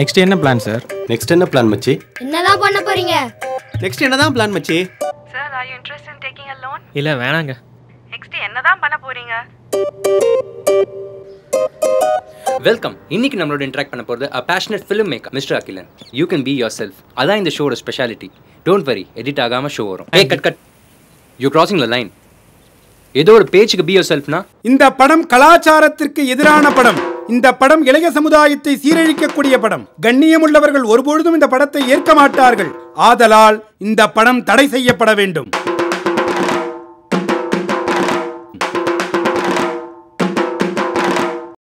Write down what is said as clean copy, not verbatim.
Next என்ன plan sir? Next என்ன plan மச்சி? என்னதான் பண்ண போறீங்க? நெக்ஸ்ட் என்னதான் பிளான் மச்சி? Sir are you interested in taking a loan? இல்ல வேணாங்க. நெக்ஸ்ட் என்னதான் பண்ண போறீங்க? Welcome. இன்னைக்கு நம்மளோட இன்டராக்ட் பண்ண போறது a passionate filmmaker Mr. Akilan. You can be yourself. அதான் இந்த ஷோவோட ஸ்பெஷாலிட்டி. Don't worry. எடிட் ஆகாம ஷோ வரும். ஏய் cut cut. You're crossing the line. ஏதோ ஒரு பேஜ்க்கு be yourself னா இந்த படம் கலாச்சாரத்திற்கு எதிரான படம். இந்த படம் இளைய சமுதாயத்தை சீரழிக்கக்கூடிய படம். கண்ணியமுள்ளவர்கள் ஒருபொழுதும் இந்த படத்தை ஏற்க மாட்டார்கள். ஆதலால் இந்த படம் தடை செய்யப்பட வேண்டும்.